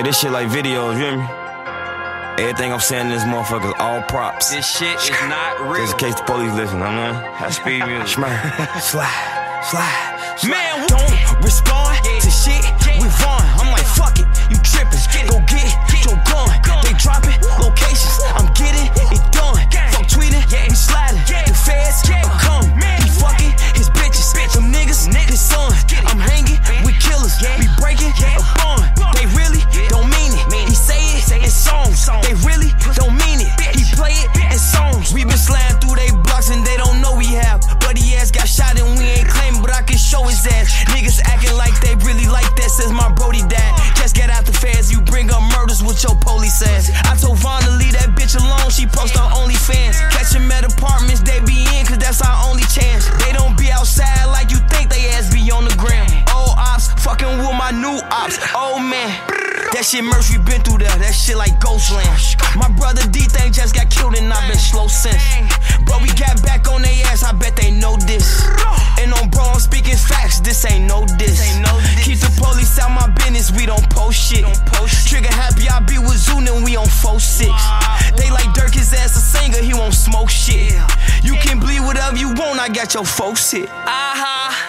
Hey, this shit like videos, you hear me? Everything I'm saying in this motherfucker is all props. This shit is not real. Just in case the police listen, I mean, I speed you. Slide. Man, don't respond to shit with Von. I'm like, fuck it, you trippin'. Go get your gun. They droppin' locations. I'm getting it done. Fuck tweetin', we slidin'. The feds are comin'. He fuckin' his bitches. Them niggas, his son. I'm hangin' with killers. We breakin' a bond. They really don't mean it. He say it in songs. They really don't mean it. He play it in songs. We been sliding through they blocks and they don't know we have. Buddy ass got shot and we ain't claimin', but I can show his ass. Niggas actin' like they really like that. Says my brody dad. Just get out the feds. You bring up murders with your police ass. I told Von to leave that bitch alone. She post on OnlyFans. Catch him at apartments they be in, cause that's our only chance. They don't be outside like you think. They ass be on the gram. Old ops fucking with my new ops. Oh man, that shit merch, we been through there. That shit like Ghostland. My brother D-Thang just got killed and I've been slow since. Bro, we got back on they ass, I bet they know this. And on bro, I'm speaking facts. This ain't no diss. Keep the police out my business, we don't post shit. Trigger happy, I be with Zoon and we on 4-6. They like Durk, his ass a singer, he won't smoke shit. You can bleed whatever you want, I got your folks hit.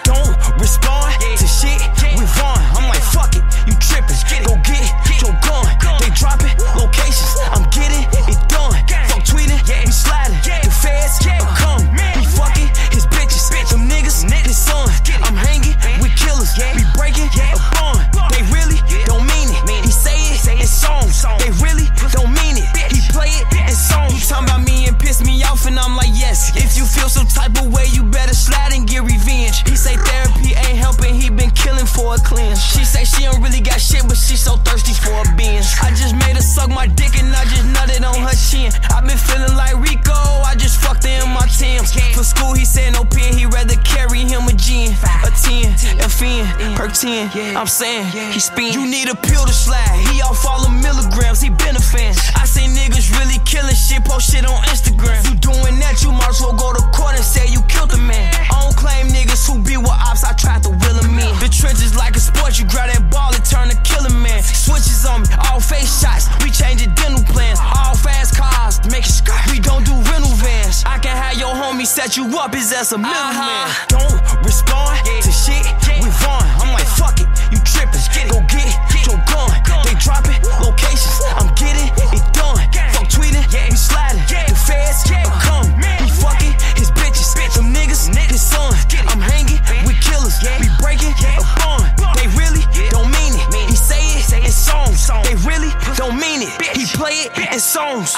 Don't respond to shit with Von. I'm like, fuck it, you trippin'. Go get your gun. They droppin' locations, I'm getting it done. Fuck tweetin', we slidin'. The feds are comin'. We fuckin' his bitches. Them niggas, his son. I'm hangin' with killers. We breakin' a bond. They really don't mean it. He say it in songs. They really don't mean it. He play it in songs. You talking about me and piss me off and I'm like, yes. If you feel some type of way, you better slide and get revenge. He say therapy ain't helpin', he been killin' for a cleanse. She say she don't really got shit, but she so thirsty for a Benz. I just made her suck my dick and I just nutted on her chin. I been feelin' like Rico, I just fucked her in my Timbs. For school he said no pen, he rather carry him a gin. A 10, FN, perk 10, I'm sayin' he spin. You need a pill to slide, he off all the milligrams, he been a fan. I say niggas really killin' shit, post shit on Instagram. If you doing that, you might as well go to court and say you killed a man. I don't claim niggas who be with ops, I tried to will him in. The trenches like a sport, you grab that ball and turn to killing man. Switches on me, all face shots, we changing dental plans. All fast cars, make it skirt, we don't do rental vans. I can have your homie set you up, his ass a middleman. Don't respond to shit with Von. I'm like, fuck it, you trippin'. Go get your gun. They droppin' locations, I'm getting it done. Fuck tweetin', we slidin'. The feds are comin'. We fuckin' his bitches. Them niggas, his son. I'm hangin' with killers. We breakin' a bond. They really don't mean it. He say it in songs. They really don't mean it. He play it in songs.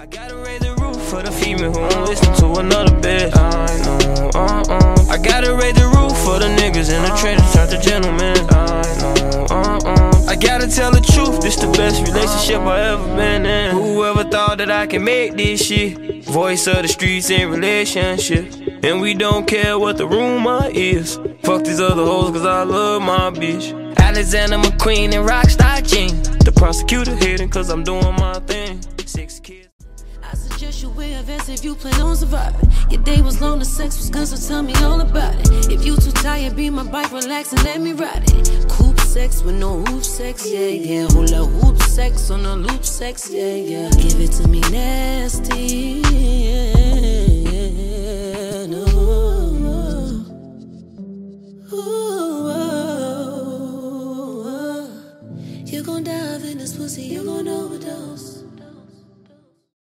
I gotta raise the roof for the female who don't listen to another bitch. I know, I gotta raise the roof for the niggas in the trenches, not the gentlemen. I know, I gotta tell the truth, this the best relationship I ever been in. Whoever thought that I can make this shit? Voice of the streets in relationships. And we don't care what the rumor is. Fuck these other hoes cause I love my bitch. Alexander McQueen and Rockstar Jean. The prosecutor hating cause I'm doing my thing. 6 kids. I suggest you wear a vest if you plan on surviving. Your day was long, the sex was good, so tell me all about it. If you too tired, be my bike, relax and let me ride it. Coop sex with no roof sex, yeah, yeah. Hula hoop sex on no loop sex, yeah, yeah. Give it to me nasty, yeah, yeah, no. Ooh, oh, oh. You gon' dive in this pussy, you gon' overdose.